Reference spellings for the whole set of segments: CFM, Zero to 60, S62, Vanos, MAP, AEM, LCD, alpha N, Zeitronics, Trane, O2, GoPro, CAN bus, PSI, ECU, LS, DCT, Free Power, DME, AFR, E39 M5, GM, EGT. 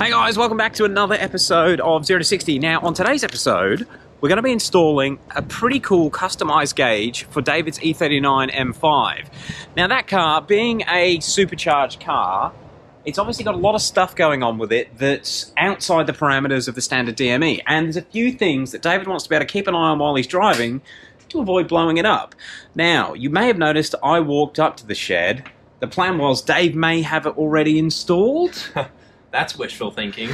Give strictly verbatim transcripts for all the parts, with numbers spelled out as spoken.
Hey guys, welcome back to another episode of zero to sixty. Now on today's episode, we're going to be installing a pretty cool customized gauge for David's E thirty-nine M five. Now that car, being a supercharged car, it's obviously got a lot of stuff going on with it that's outside the parameters of the standard D M E. And there's a few things that David wants to be able to keep an eye on while he's driving to avoid blowing it up. Now, you may have noticed I walked up to the shed. The plan was Dave may have it already installed. That's wishful thinking.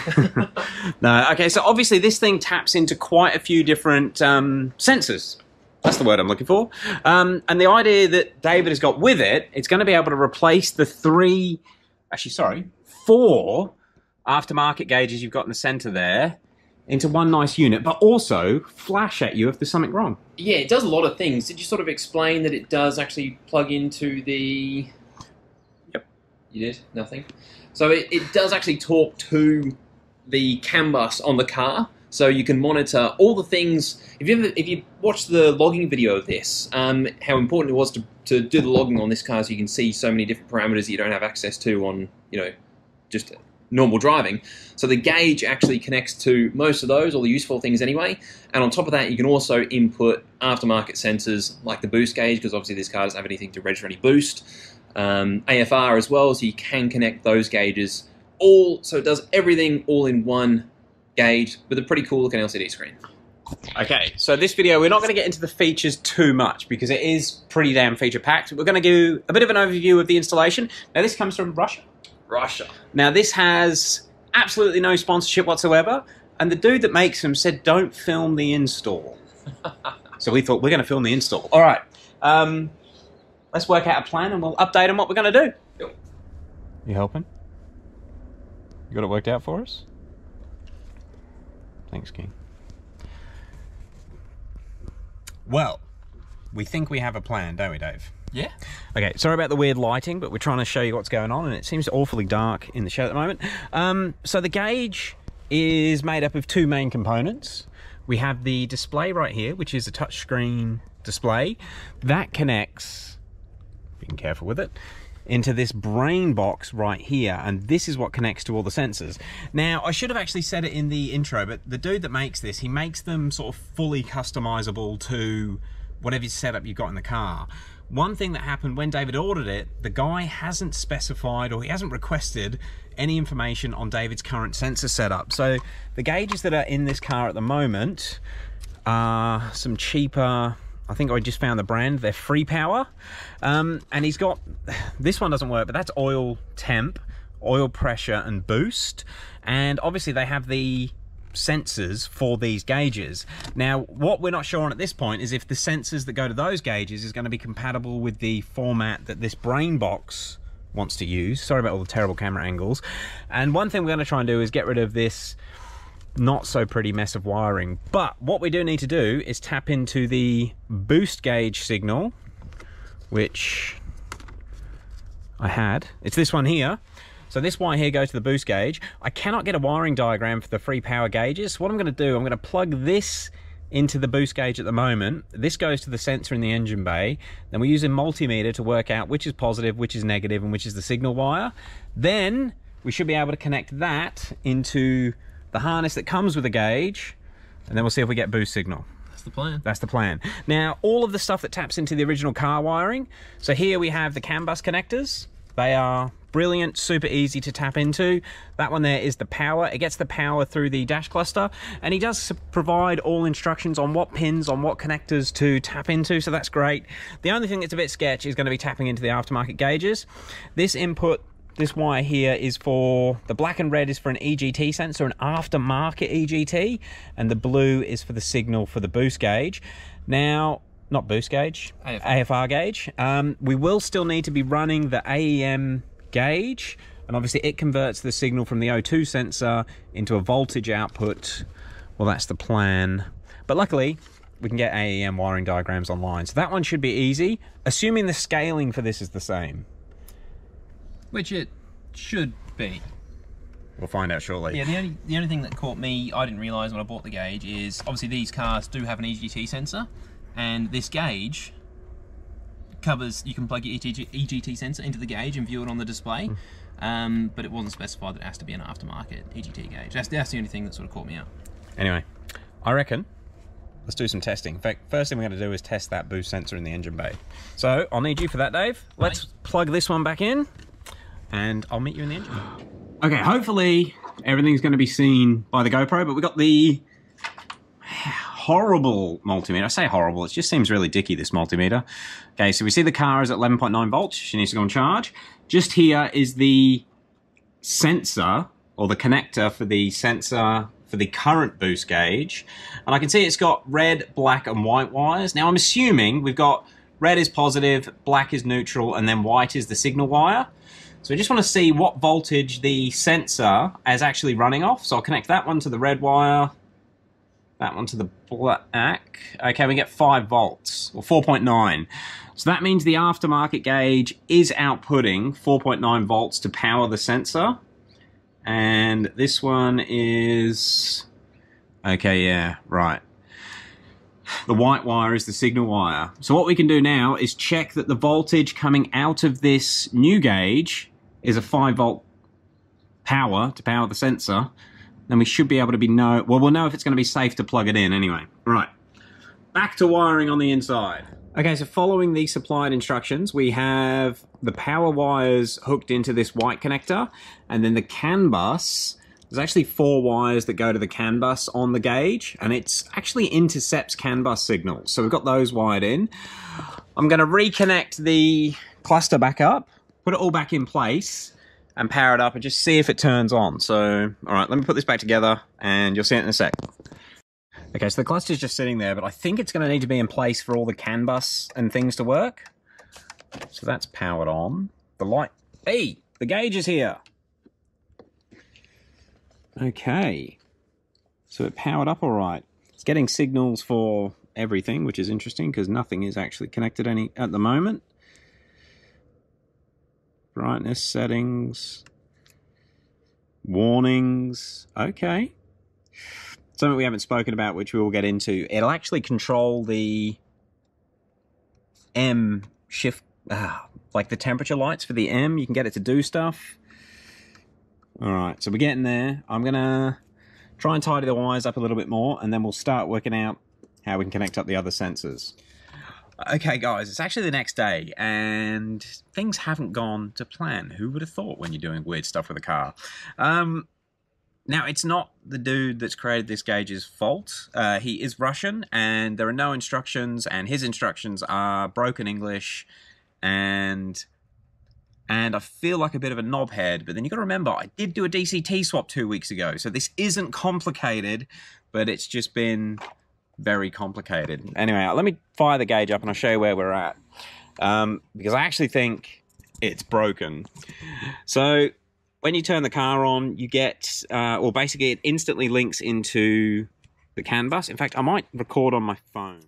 No, okay, so obviously this thing taps into quite a few different um, sensors. That's the word I'm looking for. Um, and the idea that David has got with it, it's going to be able to replace the three, actually, sorry, four aftermarket gauges you've got in the center there into one nice unit, but also flash at you if there's something wrong. Yeah, it does a lot of things. Did you sort of explain that it does actually plug into the... Yep. You did? Nothing? So it, it does actually talk to the CAN bus on the car, so you can monitor all the things. If you ever, if you watch the logging video of this, um, how important it was to, to do the logging on this car, so you can see so many different parameters you don't have access to on, you know, just normal driving. So the gauge actually connects to most of those, all the useful things anyway, and on top of that you can also input aftermarket sensors like the boost gauge, because obviously this car doesn't have anything to register any boost. Um, A F R as well, so you can connect those gauges all, so it does everything all in one gauge with a pretty cool looking L C D screen. Okay, so this video we're not going to get into the features too much because it is pretty damn feature packed. We're going to do a bit of an overview of the installation. Now this comes from Russia. Russia. Now this has absolutely no sponsorship whatsoever, and the dude that makes them said don't film the install. So we thought we're going to film the install. Alright. Um... Let's work out a plan and we'll update on what we're going to do. Yep. You helping? You got it worked out for us? Thanks, King. Well, we think we have a plan, don't we, Dave? Yeah. Okay, sorry about the weird lighting, but we're trying to show you what's going on, and it seems awfully dark in the shed at the moment. Um, so the gauge is made up of two main components. We have the display right here, which is a touchscreen display. That connects... being careful with it, into this brain box right here, and this is what connects to all the sensors. Now, I should have actually said it in the intro, but the dude that makes this, he makes them sort of fully customizable to whatever setup you've got in the car. One thing that happened when David ordered it, the guy hasn't specified, or he hasn't requested any information on David's current sensor setup. So the gauges that are in this car at the moment are some cheaper, I think I just found the brand, they're Free Power, um, and he's got, this one doesn't work, but that's oil temp, oil pressure and boost, and obviously they have the sensors for these gauges. Now what we're not sure on at this point is if the sensors that go to those gauges is going to be compatible with the format that this brain box wants to use. Sorry about all the terrible camera angles. And one thing we're going to try and do is get rid of this not so pretty mess of wiring, but what we do need to do is tap into the boost gauge signal, which I had. It's this one here. So this wire here goes to the boost gauge. I cannot get a wiring diagram for the Free Power gauges. So what I'm going to do, I'm going to plug this into the boost gauge at the moment. This goes to the sensor in the engine bay. Then we use a multimeter to work out which is positive, which is negative, and which is the signal wire. Then we should be able to connect that into the harness that comes with the gauge, and then we'll see if we get boost signal. That's the plan. That's the plan. Now, all of the stuff that taps into the original car wiring, so here we have the CAN bus connectors. They are brilliant, super easy to tap into. That one there is the power. It gets the power through the dash cluster, and he does provide all instructions on what pins, on what connectors to tap into, so that's great. The only thing that's a bit sketch is going to be tapping into the aftermarket gauges. This input, this wire here is for, the black and red is for an E G T sensor, an aftermarket E G T, and the blue is for the signal for the boost gauge. Now, not boost gauge, A F R, A F R gauge. Um, we will still need to be running the A E M gauge, and obviously it converts the signal from the O two sensor into a voltage output. Well, that's the plan. But luckily, we can get A E M wiring diagrams online, so that one should be easy, assuming the scaling for this is the same. Which it should be. We'll find out shortly. Yeah, the only, the only thing that caught me, I didn't realise when I bought the gauge, is obviously these cars do have an E G T sensor, and this gauge covers, you can plug your E G T sensor into the gauge and view it on the display, um, but it wasn't specified that it has to be an aftermarket E G T gauge. That's, that's the only thing that sort of caught me out. Anyway, I reckon let's do some testing. In fact, first thing we're going to do is test that boost sensor in the engine bay. So I'll need you for that, Dave. Let's Mate. plug this one back in, and I'll meet you in the engine bay. Okay, hopefully everything's going to be seen by the GoPro, but we got the horrible multimeter. I say horrible, it just seems really dicky, this multimeter. Okay, so we see the car is at eleven point nine volts. She needs to go on charge. Just here is the sensor, or the connector for the sensor for the current boost gauge. And I can see it's got red, black, and white wires. Now, I'm assuming we've got red is positive, black is neutral, and then white is the signal wire. So we just want to see what voltage the sensor is actually running off. So I'll connect that one to the red wire, that one to the black. Okay, we get five volts, or four point nine. So that means the aftermarket gauge is outputting four point nine volts to power the sensor. And this one is... Okay, yeah, right. The white wire is the signal wire. So what we can do now is check that the voltage coming out of this new gauge is a five volt power to power the sensor. Then we should be able to be know... Well, we'll know if it's going to be safe to plug it in anyway. Right. Back to wiring on the inside. Okay, so following the supplied instructions, we have the power wires hooked into this white connector, and then the CAN bus. There's actually four wires that go to the CAN bus on the gauge, and it's actually intercepts CAN bus signals. So we've got those wired in. I'm going to reconnect the cluster back up, put it all back in place, and power it up and just see if it turns on. So, all right, let me put this back together and you'll see it in a sec. Okay, so the cluster's just sitting there, but I think it's going to need to be in place for all the CAN bus and things to work. So that's powered on. The light... Hey! The gauge is here! Okay. So it powered up all right. It's getting signals for everything, which is interesting because nothing is actually connected any at the moment. Brightness settings, warnings, okay. Something we haven't spoken about, which we will get into. It'll actually control the M shift, ah, like the temperature lights for the M. You can get it to do stuff. All right, so we're getting there. I'm gonna try and tidy the wires up a little bit more, and then we'll start working out how we can connect up the other sensors. Okay guys, it's actually the next day and things haven't gone to plan. Who would have thought when you're doing weird stuff with a car? Um, now, it's not the dude that's created this gauge's fault. Uh, he is Russian and there are no instructions, and his instructions are broken English, and and I feel like a bit of a knobhead, but then you've got to remember, I did do a D C T swap two weeks ago, so this isn't complicated, but it's just been... very complicated. Anyway, let me fire the gauge up and I'll show you where we're at. Um, because I actually think it's broken. So when you turn the car on, you get, uh, well, basically it instantly links into the CAN bus. In fact, I might record on my phone.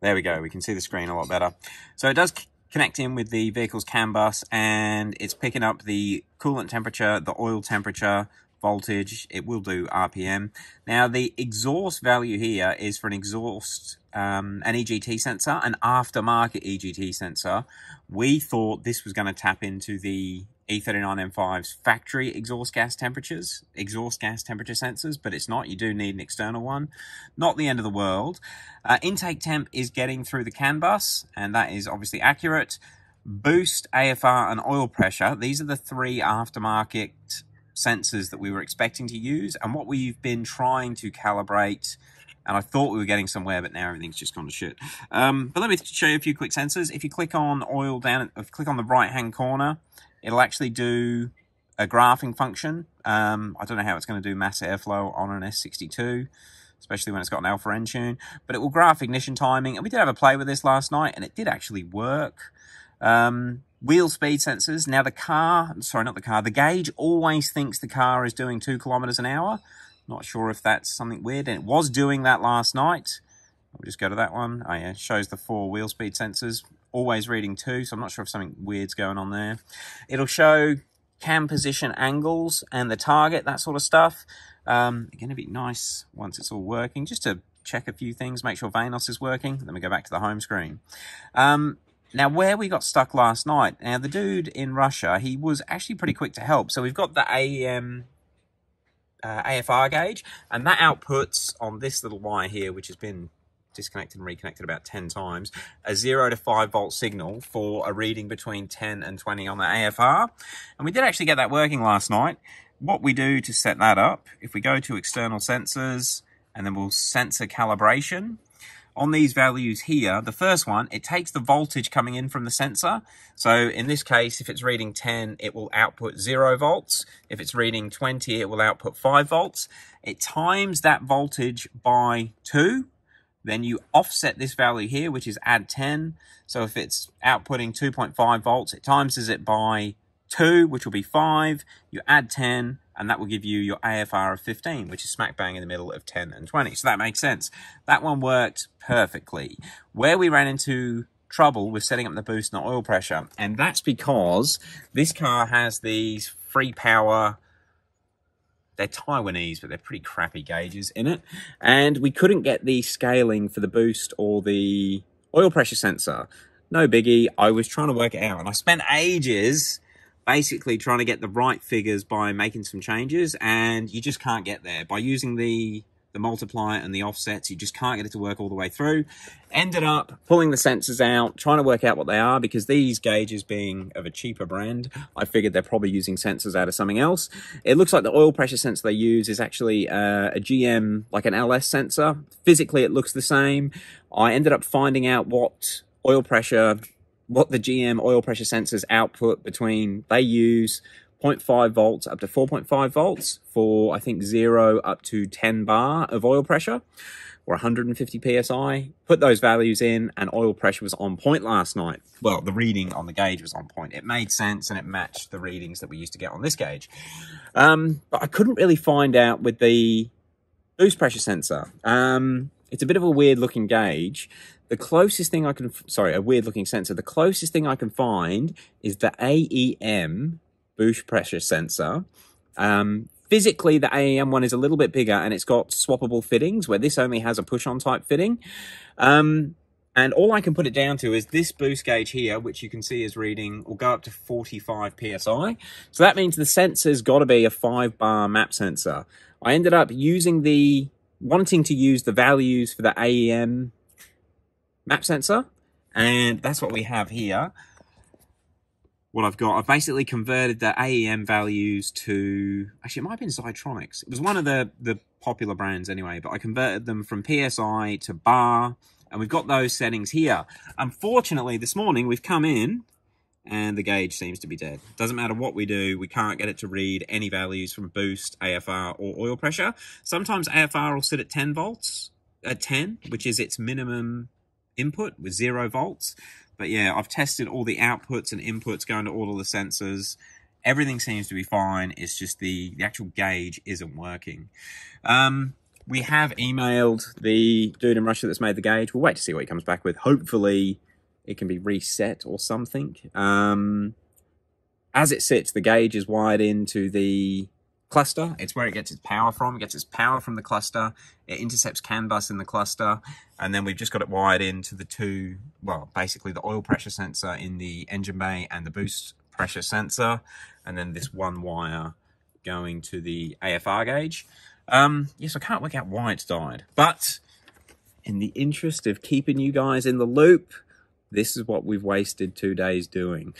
There we go. We can see the screen a lot better. So it does connect in with the vehicle's CAN bus, and it's picking up the coolant temperature, the oil temperature, voltage. It will do R P M. Now the exhaust value here is for an exhaust, um, an E G T sensor, an aftermarket E G T sensor. We thought this was going to tap into the E thirty-nine M five's factory exhaust gas temperatures, exhaust gas temperature sensors, but it's not. You do need an external one. Not the end of the world. Uh, intake temp is getting through the CAN bus, and that is obviously accurate. Boost, A F R, and oil pressure. These are the three aftermarket sensors that we were expecting to use, and what we've been trying to calibrate, and I thought we were getting somewhere, but now everything's just gone to shit. Um, but let me show you a few quick sensors. If you click on oil down, if you click on the right-hand corner, it'll actually do a graphing function. Um, I don't know how it's going to do mass airflow on an S sixty-two, especially when it's got an alpha N tune, but it will graph ignition timing, and we did have a play with this last night, and it did actually work. Um, Wheel speed sensors. Now the car, sorry, not the car, the gauge always thinks the car is doing two kilometers an hour. Not sure if that's something weird, and it was doing that last night. I'll just go to that one. Oh yeah, it shows the four wheel speed sensors, always reading two, so I'm not sure if something weird's going on there. It'll show cam position angles and the target, that sort of stuff. Um, it's going to be nice once it's all working, just to check a few things, make sure Vanos is working. Then we go back to the home screen. Um, Now, where we got stuck last night, now the dude in Russia, he was actually pretty quick to help. So we've got the A E M uh, A F R gauge, and that outputs on this little wire here, which has been disconnected and reconnected about ten times, a zero to five volt signal for a reading between ten and twenty on the A F R. And we did actually get that working last night. What we do to set that up, if we go to external sensors, and then we'll sensor calibration. On these values here, the first one, it takes the voltage coming in from the sensor. So in this case, if it's reading ten, it will output zero volts. If it's reading twenty, it will output five volts. It times that voltage by two. Then you offset this value here, which is add ten. So if it's outputting two point five volts, it times it by two, which will be five. You add ten, and that will give you your A F R of fifteen, which is smack bang in the middle of ten and twenty. So that makes sense. That one worked perfectly. Where we ran into trouble was setting up the boost and the oil pressure, and that's because this car has these Free Power, they're Taiwanese, but they're pretty crappy gauges in it. And we couldn't get the scaling for the boost or the oil pressure sensor. No biggie, I was trying to work it out. And I spent ages basically trying to get the right figures by making some changes, and you just can't get there. By using the, the multiplier and the offsets, you just can't get it to work all the way through. Ended up pulling the sensors out, trying to work out what they are, because these gauges being of a cheaper brand, I figured they're probably using sensors out of something else. It looks like the oil pressure sensor they use is actually uh, a G M, like an L S sensor. Physically, it looks the same. I ended up finding out what oil pressure... what the G M oil pressure sensors output between, they use zero point five volts up to four point five volts for, I think, zero up to ten bar of oil pressure, or one hundred fifty P S I. Put those values in, and oil pressure was on point last night. Well, the reading on the gauge was on point. It made sense, and it matched the readings that we used to get on this gauge. Um, but I couldn't really find out with the boost pressure sensor. Um, it's a bit of a weird looking gauge. The closest thing I can, sorry, a weird looking sensor. The closest thing I can find is the A E M boost pressure sensor. Um, physically, the A E M one is a little bit bigger, and it's got swappable fittings, where this only has a push-on type fitting. Um, and all I can put it down to is this boost gauge here, which you can see is reading, will go up to forty-five P S I. So that means the sensor's got to be a five bar map sensor. I ended up using the, wanting to use the values for the A E M map sensor, and that's what we have here. What I've got, I've basically converted the A E M values to, actually it might have been Zeitronics, it was one of the, the popular brands anyway, but I converted them from P S I to bar, and we've got those settings here. Unfortunately, this morning we've come in, and the gauge seems to be dead. Doesn't matter what we do, we can't get it to read any values from boost, A F R, or oil pressure. Sometimes A F R will sit at ten volts, at ten, which is its minimum input with zero volts. But yeah, I've tested all the outputs and inputs going to all of the sensors. Everything seems to be fine. It's just the, the actual gauge isn't working. Um, we have emailed the dude in Russia that's made the gauge. We'll wait to see what he comes back with. Hopefully it can be reset or something. Um, as it sits, the gauge is wired into the cluster. It's where it gets its power from. It gets its power from the cluster. It intercepts CAN bus in the cluster. And then we've just got it wired into the two, well, basically the oil pressure sensor in the engine bay and the boost pressure sensor. And then this one wire going to the A F R gauge. Um, yes, I can't work out why it's died. But in the interest of keeping you guys in the loop, this is what we've wasted two days doing.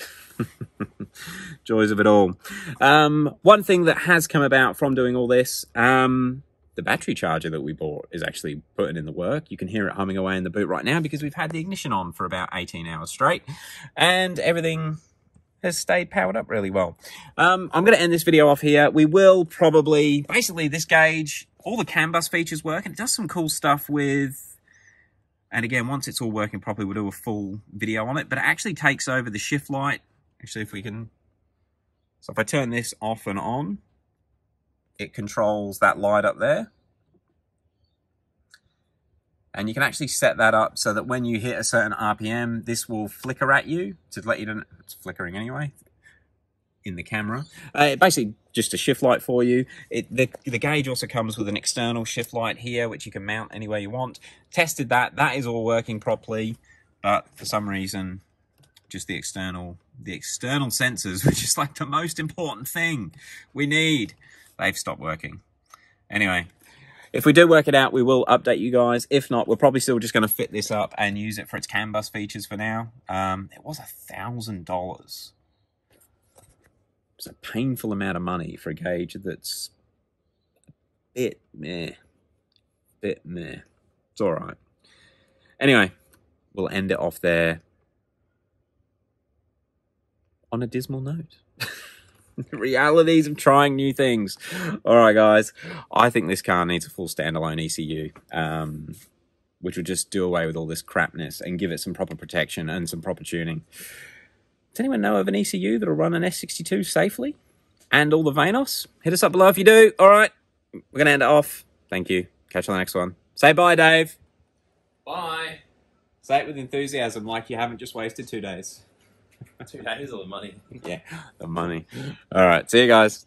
Joys of it all. Um, one thing that has come about from doing all this, um, the battery charger that we bought is actually putting in the work. You can hear it humming away in the boot right now because we've had the ignition on for about eighteen hours straight, and everything has stayed powered up really well. Um, I'm going to end this video off here. We will probably, basically this gauge, all the CAN bus features work, and it does some cool stuff with... And again, once it's all working properly, we'll do a full video on it. But it actually takes over the shift light. Actually, if we can... So if I turn this off and on, it controls that light up there. And you can actually set that up so that when you hit a certain R P M, this will flicker at you to let you know it's flickering anyway in the camera. Uh, it basically... just a shift light for you. It, the, the gauge also comes with an external shift light here, which you can mount anywhere you want. Tested that, that is all working properly, but for some reason, just the external, the external sensors, which is like the most important thing we need. They've stopped working. Anyway, if we do work it out, we will update you guys. If not, we're probably still just going to fit this up and use it for its CAN bus features for now. Um, it was a thousand dollars. It's a painful amount of money for a gauge that's a bit meh. Bit meh. It's all right. Anyway, we'll end it off there on a dismal note. The realities of trying new things. All right, guys. I think this car needs a full standalone E C U, um, which would just do away with all this crapness and give it some proper protection and some proper tuning. Does anyone know of an E C U that'll run an S sixty-two safely and all the Vanos? Hit us up below if you do. All right. We're going to end it off. Thank you. Catch you on the next one. Say bye, Dave. Bye. Say it with enthusiasm like you haven't just wasted two days. Two days or the money. Yeah, the money. All right. See you guys.